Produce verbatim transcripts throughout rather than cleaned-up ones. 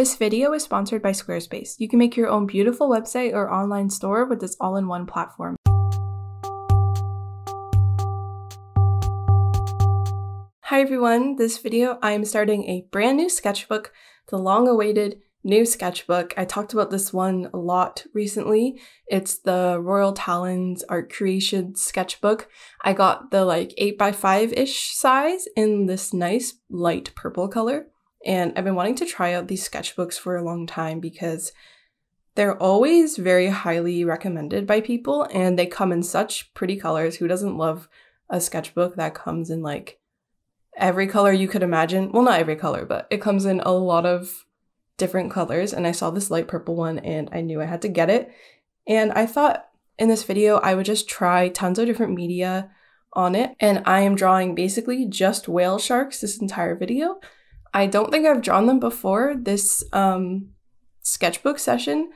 This video is sponsored by Squarespace. You can make your own beautiful website or online store with this all-in-one platform. Hi everyone, this video I'm starting a brand new sketchbook, the long-awaited new sketchbook. I talked about this one a lot recently. It's the Royal Talens Art Creation Sketchbook. I got the like eight by five-ish size in this nice light purple color. And I've been wanting to try out these sketchbooks for a long time because they're always very highly recommended by people and they come in such pretty colors. Who doesn't love a sketchbook that comes in like every color you could imagine? Well, not every color, but it comes in a lot of different colors. And I saw this light purple one and I knew I had to get it. And I thought in this video, I would just try tons of different media on it. And I am drawing basically just whale sharks this entire video. I don't think I've drawn them before. This um, sketchbook session,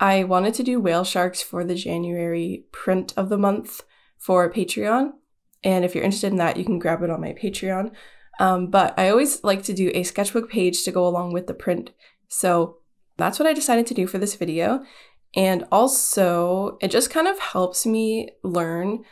I wanted to do whale sharks for the January print of the month for Patreon. And if you're interested in that, you can grab it on my Patreon. Um, but I always like to do a sketchbook page to go along with the print. So that's what I decided to do for this video. And also, it just kind of helps me learn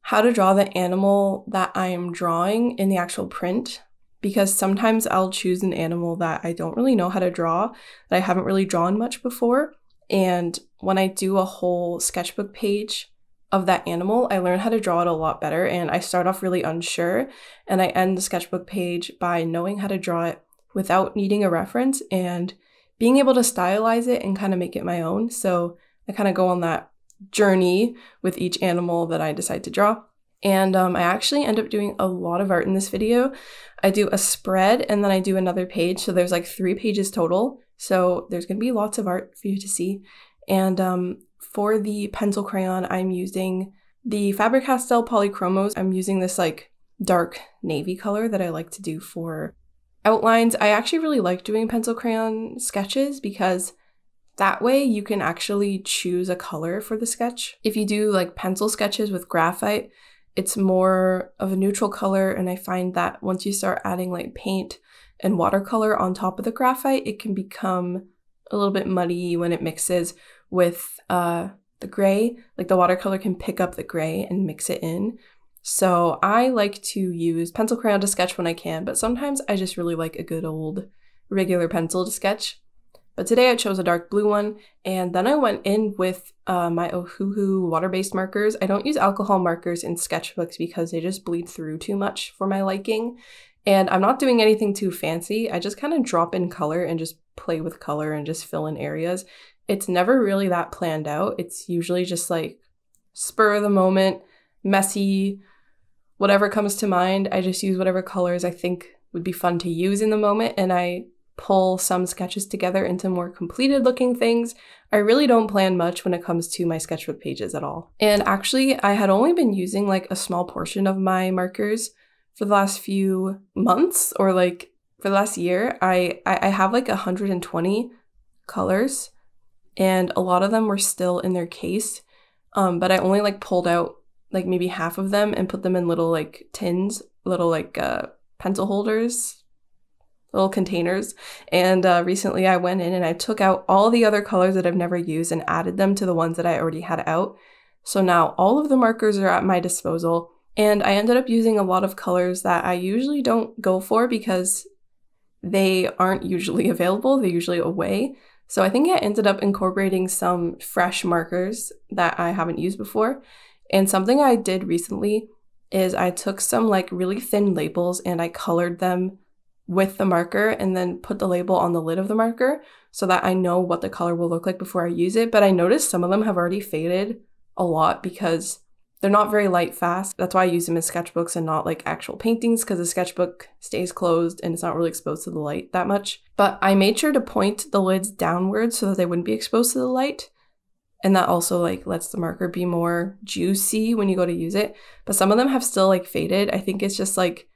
how to draw the animal that I am drawing in the actual print. Because sometimes I'll choose an animal that I don't really know how to draw, that I haven't really drawn much before. And when I do a whole sketchbook page of that animal, I learn how to draw it a lot better. And I start off really unsure, and I end the sketchbook page by knowing how to draw it without needing a reference and being able to stylize it and kind of make it my own. So I kind of go on that journey with each animal that I decide to draw. And um, I actually end up doing a lot of art in this video. I do a spread and then I do another page. So there's like three pages total. So there's gonna be lots of art for you to see. And um, for the pencil crayon, I'm using the Faber-Castell Polychromos. I'm using this like dark navy color that I like to do for outlines. I actually really like doing pencil crayon sketches because that way you can actually choose a color for the sketch. If you do like pencil sketches with graphite, it's more of a neutral color, and I find that once you start adding like paint and watercolor on top of the graphite, it can become a little bit muddy when it mixes with uh, the gray. Like the watercolor can pick up the gray and mix it in. So I like to use pencil crayon to sketch when I can, but sometimes I just really like a good old regular pencil to sketch. But today I chose a dark blue one, and then I went in with uh, my Ohuhu water-based markers. I don't use alcohol markers in sketchbooks because they just bleed through too much for my liking. And I'm not doing anything too fancy. I just kind of drop in color and just play with color and just fill in areas. It's never really that planned out. It's usually just like spur of the moment, messy, whatever comes to mind. I just use whatever colors I think would be fun to use in the moment, and I pull some sketches together into more completed looking things. I really don't plan much when it comes to my sketchbook pages at all. And actually, I had only been using like a small portion of my markers for the last few months, or like for the last year. I, I have like one hundred twenty colors, and a lot of them were still in their case, um, but I only like pulled out like maybe half of them and put them in little like tins, little like uh, pencil holders, little containers. And uh, recently I went in and I took out all the other colors that I've never used and added them to the ones that I already had out. So now all of the markers are at my disposal, and I ended up using a lot of colors that I usually don't go for because they aren't usually available. They're usually away. So I think I ended up incorporating some fresh markers that I haven't used before. And something I did recently is I took some like really thin labels and I colored them with the marker and then put the label on the lid of the marker so that I know what the color will look like before I use it. But I noticed some of them have already faded a lot because they're not very light fast. That's why I use them in sketchbooks and not like actual paintings, because a sketchbook stays closed and it's not really exposed to the light that much. But I made sure to point the lids downwards so that they wouldn't be exposed to the light. And that also like lets the marker be more juicy when you go to use it. But some of them have still like faded. I think it's just like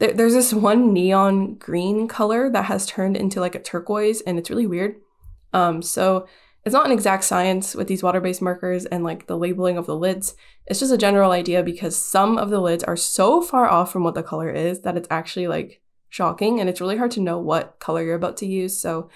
there's this one neon green color that has turned into like a turquoise, and it's really weird. Um, so it's not an exact science with these water-based markers and like the labeling of the lids. It's just a general idea because some of the lids are so far off from what the color is that it's actually like shocking, and it's really hard to know what color you're about to use, so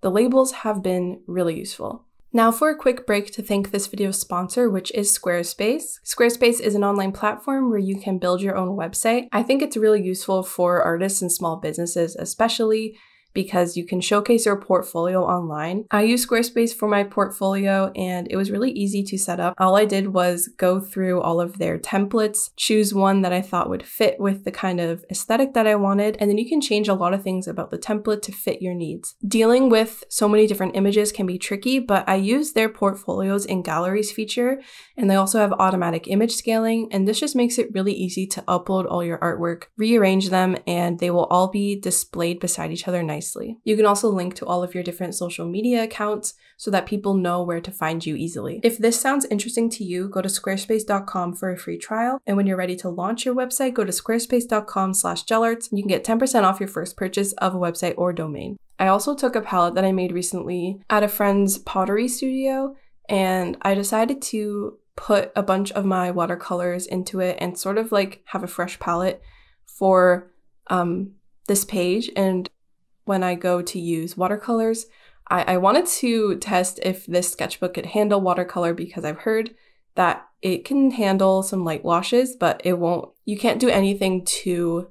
the labels have been really useful. Now for a quick break to thank this video's sponsor, which is Squarespace. Squarespace is an online platform where you can build your own website. I think it's really useful for artists and small businesses, especially because you can showcase your portfolio online. I use Squarespace for my portfolio and it was really easy to set up. All I did was go through all of their templates, choose one that I thought would fit with the kind of aesthetic that I wanted, and then you can change a lot of things about the template to fit your needs. Dealing with so many different images can be tricky, but I use their portfolios and galleries feature, and they also have automatic image scaling, and this just makes it really easy to upload all your artwork, rearrange them, and they will all be displayed beside each other nicely. You can also link to all of your different social media accounts so that people know where to find you easily. If this sounds interesting to you, go to squarespace dot com for a free trial, and when you're ready to launch your website, go to squarespace dot com slash jelarts. You can get ten percent off your first purchase of a website or domain. I also took a palette that I made recently at a friend's pottery studio, and I decided to put a bunch of my watercolors into it and sort of like have a fresh palette for um, this page. And when I go to use watercolors, I, I wanted to test if this sketchbook could handle watercolor, because I've heard that it can handle some light washes, but it won't, you can't do anything too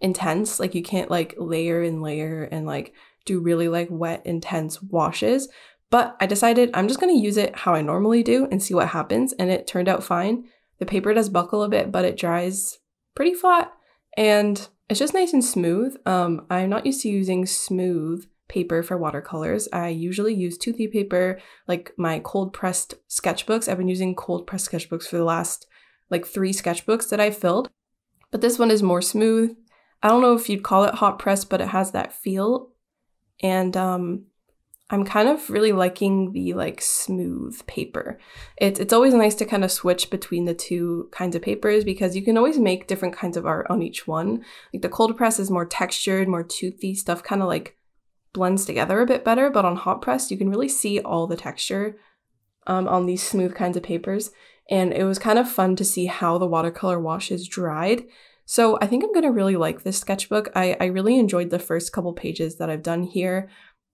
intense. Like you can't like layer and layer and like do really like wet, intense washes. But I decided I'm just going to use it how I normally do and see what happens, and it turned out fine. The paper does buckle a bit, but it dries pretty flat and it's just nice and smooth. Um, I'm not used to using smooth paper for watercolors. I usually use toothy paper, like my cold pressed sketchbooks. I've been using cold pressed sketchbooks for the last like three sketchbooks that I filled, but this one is more smooth. I don't know if you'd call it hot press, but it has that feel. And um, I'm kind of really liking the like smooth paper. It's, it's always nice to kind of switch between the two kinds of papers because you can always make different kinds of art on each one. Like the cold press is more textured, more toothy stuff, kind of like blends together a bit better, but on hot press, you can really see all the texture um, on these smooth kinds of papers. And it was kind of fun to see how the watercolor washes dried. So I think I'm gonna really like this sketchbook. I, I really enjoyed the first couple pages that I've done here,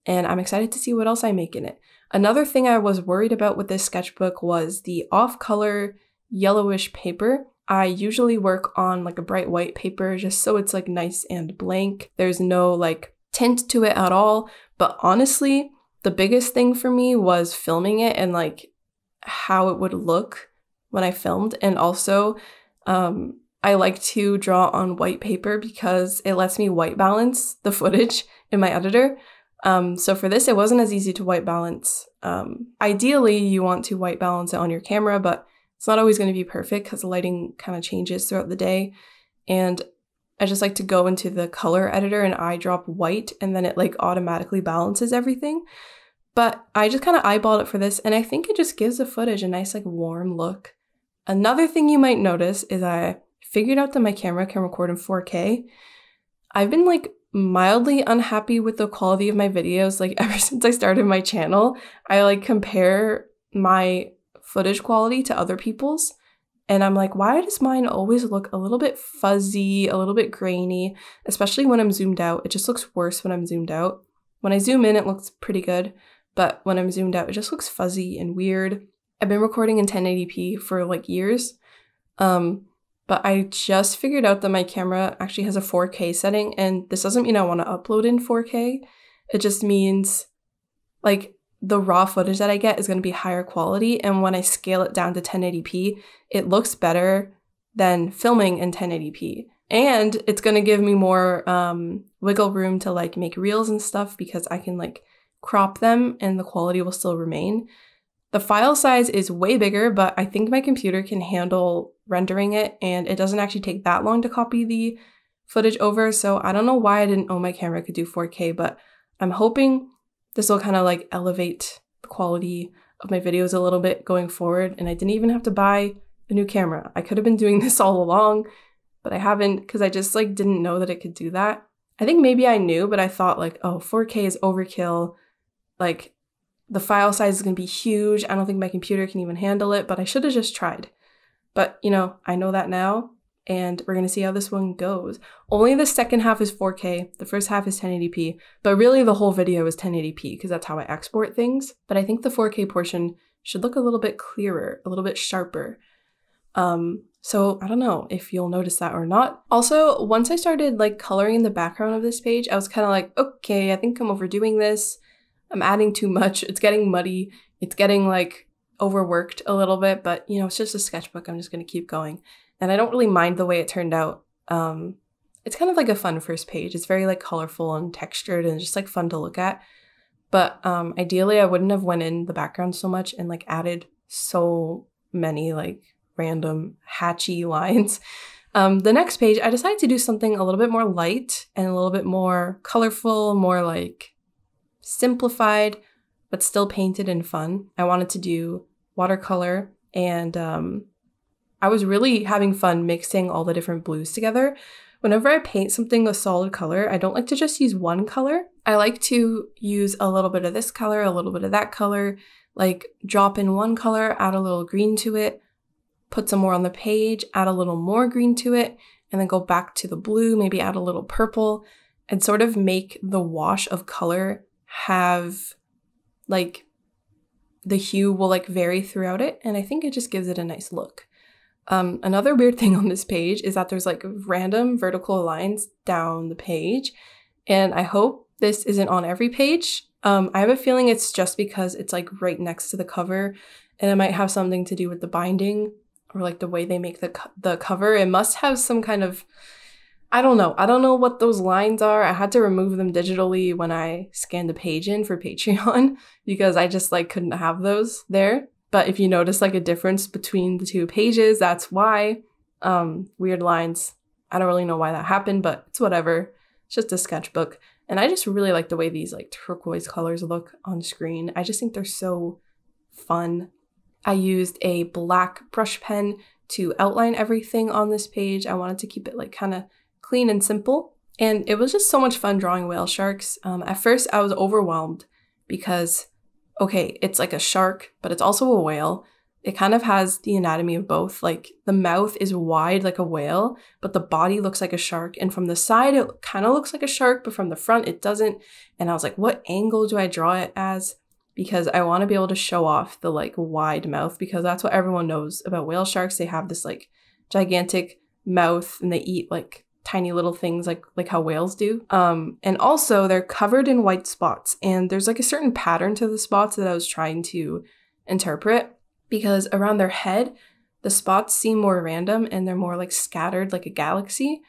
and I'm excited to see what else I make in it. Another thing I was worried about with this sketchbook was the off-color yellowish paper. I usually work on like a bright white paper just so it's like nice and blank. There's no like tint to it at all. But honestly, the biggest thing for me was filming it and like how it would look when I filmed. And also, um, I like to draw on white paper because it lets me white balance the footage in my editor. Um, so for this, it wasn't as easy to white balance. Um, ideally, you want to white balance it on your camera, but it's not always going to be perfect because the lighting kind of changes throughout the day. And I just like to go into the color editor and I drop white, and then it like automatically balances everything. But I just kind of eyeballed it for this, and I think it just gives the footage a nice like warm look. Another thing you might notice is I figured out that my camera can record in four K. I've been like mildly unhappy with the quality of my videos. Like ever since I started my channel, I like compare my footage quality to other people's, and I'm like, why does mine always look a little bit fuzzy, a little bit grainy, especially when I'm zoomed out? It just looks worse when I'm zoomed out. When I zoom in, it looks pretty good, but when I'm zoomed out, it just looks fuzzy and weird. I've been recording in ten eighty p for like years, um, but I just figured out that my camera actually has a four K setting, and this doesn't mean I want to upload in four K. It just means like the raw footage that I get is going to be higher quality, and when I scale it down to ten eighty p, it looks better than filming in ten eighty p. And it's going to give me more um, wiggle room to like make reels and stuff because I can like crop them and the quality will still remain. The file size is way bigger, but I think my computer can handle rendering it, and it doesn't actually take that long to copy the footage over, so I don't know why I didn't know my camera could do four K, but I'm hoping this will kind of like elevate the quality of my videos a little bit going forward, and I didn't even have to buy a new camera. I could have been doing this all along, but I haven't because I just like didn't know that it could do that. I think maybe I knew, but I thought like, oh, four K is overkill, like the file size is going to be huge. I don't think my computer can even handle it, but I should have just tried. But, you know, I know that now, and we're going to see how this one goes. Only the second half is four K, the first half is ten eighty p, but really the whole video is ten eighty p because that's how I export things. But I think the four K portion should look a little bit clearer, a little bit sharper. Um, so I don't know if you'll notice that or not. Also, once I started like coloring the background of this page, I was kind of like, okay, I think I'm overdoing this. I'm adding too much. It's getting muddy. It's getting like overworked a little bit, but you know, it's just a sketchbook. I'm just going to keep going. And I don't really mind the way it turned out. Um, it's kind of like a fun first page. It's very like colorful and textured and just like fun to look at. But um, ideally I wouldn't have went in the background so much and like added so many like random hatchy lines. Um, the next page, I decided to do something a little bit more light and a little bit more colorful, more like simplified, but still painted and fun. I wanted to do watercolor, and um, I was really having fun mixing all the different blues together. Whenever I paint something with solid color, I don't like to just use one color. I like to use a little bit of this color, a little bit of that color, like drop in one color, add a little green to it, put some more on the page, add a little more green to it, and then go back to the blue, maybe add a little purple, and sort of make the wash of color have like the hue will like vary throughout it. And I think it just gives it a nice look. Um, another weird thing on this page is that there's like random vertical lines down the page. And I hope this isn't on every page. Um, I have a feeling it's just because it's like right next to the cover, and it might have something to do with the binding or like the way they make the, co the cover. It must have some kind of, I don't know. I don't know what those lines are. I had to remove them digitally when I scanned the page in for Patreon because I just like couldn't have those there. But if you notice like a difference between the two pages, that's why. Um, weird lines. I don't really know why that happened, but it's whatever. It's just a sketchbook. And I just really like the way these like turquoise colors look on screen. I just think they're so fun. I used a black brush pen to outline everything on this page. I wanted to keep it like kind of clean and simple. And it was just so much fun drawing whale sharks. Um, at first I was overwhelmed because, okay, it's like a shark, but it's also a whale. It kind of has the anatomy of both. Like the mouth is wide like a whale, but the body looks like a shark. And from the side, it kind of looks like a shark, but from the front, it doesn't. And I was like, what angle do I draw it as? Because I want to be able to show off the like wide mouth, because that's what everyone knows about whale sharks. They have this like gigantic mouth and they eat like tiny little things like like how whales do. Um, and also they're covered in white spots, and there's like a certain pattern to the spots that I was trying to interpret, because around their head, the spots seem more random and they're more like scattered like a galaxy,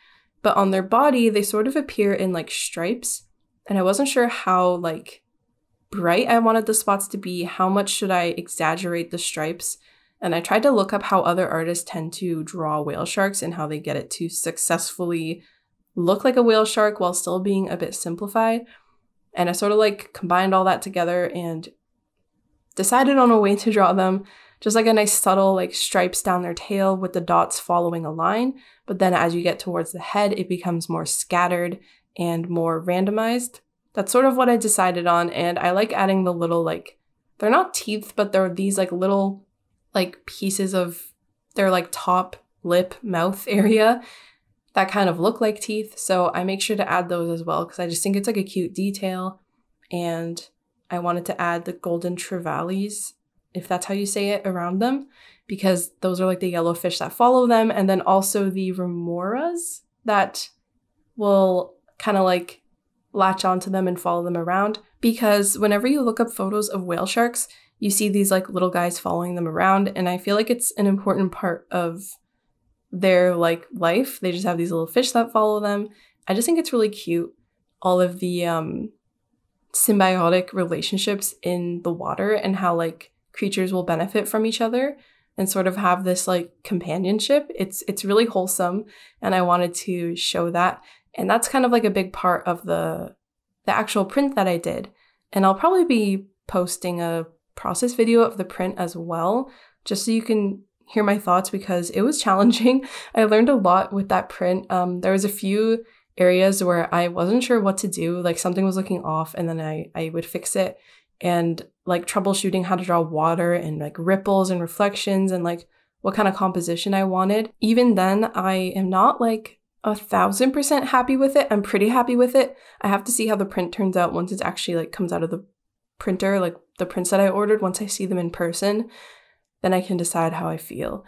but on their body, they sort of appear in like stripes. And I wasn't sure how like bright I wanted the spots to be, how much should I exaggerate the stripes. And I tried to look up how other artists tend to draw whale sharks and how they get it to successfully look like a whale shark while still being a bit simplified. And I sort of like combined all that together and decided on a way to draw them. Just like a nice subtle like stripes down their tail with the dots following a line. But then as you get towards the head, it becomes more scattered and more randomized. That's sort of what I decided on. And I like adding the little like, they're not teeth, but they're these like little like pieces of their like top lip mouth area that kind of look like teeth. So I make sure to add those as well because I just think it's like a cute detail. And I wanted to add the golden trevallies, if that's how you say it, around them, because those are like the yellow fish that follow them. And then also the remoras that will kind of like latch onto them and follow them around, because whenever you look up photos of whale sharks, you see these like little guys following them around, and I feel like it's an important part of their like life. They just have these little fish that follow them. I just think it's really cute, all of the um, symbiotic relationships in the water and how like creatures will benefit from each other and sort of have this like companionship. It's it's really wholesome, and I wanted to show that. And that's kind of like a big part of the the actual print that I did. And I'll probably be posting a process video of the print as well, just so you can hear my thoughts, because it was challenging. I learned a lot with that print. Um, there was a few areas where I wasn't sure what to do, like something was looking off, and then I, I would fix it, and like troubleshooting how to draw water and like ripples and reflections and like what kind of composition I wanted. Even then, I am not like a thousand percent happy with it. I'm pretty happy with it. I have to see how the print turns out once it's actually like comes out of the printer, like the prints that I ordered. Once I see them in person, then I can decide how I feel.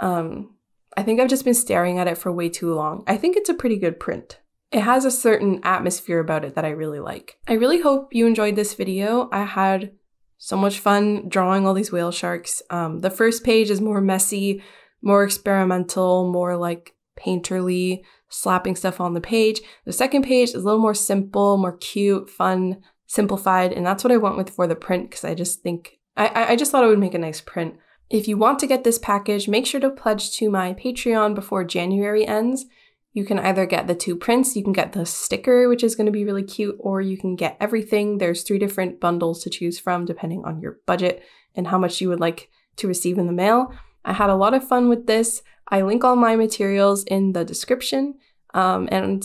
Um, I think I've just been staring at it for way too long. I think it's a pretty good print. It has a certain atmosphere about it that I really like. I really hope you enjoyed this video. I had so much fun drawing all these whale sharks. Um, the first page is more messy, more experimental, more like painterly, slapping stuff on the page. The second page is a little more simple, more cute, fun, simplified, and that's what I went with for the print because I just think, I, I just thought it would make a nice print. If you want to get this package, make sure to pledge to my Patreon before January ends. You can either get the two prints, you can get the sticker, which is going to be really cute, or you can get everything. There's three different bundles to choose from depending on your budget and how much you would like to receive in the mail. I had a lot of fun with this. I link all my materials in the description, um, and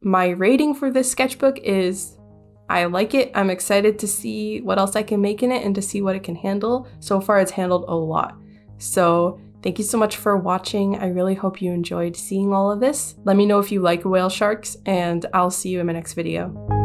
my rating for this sketchbook is I like it. I'm excited to see what else I can make in it and to see what it can handle. So far, it's handled a lot. So thank you so much for watching. I really hope you enjoyed seeing all of this. Let me know if you like whale sharks, and I'll see you in my next video.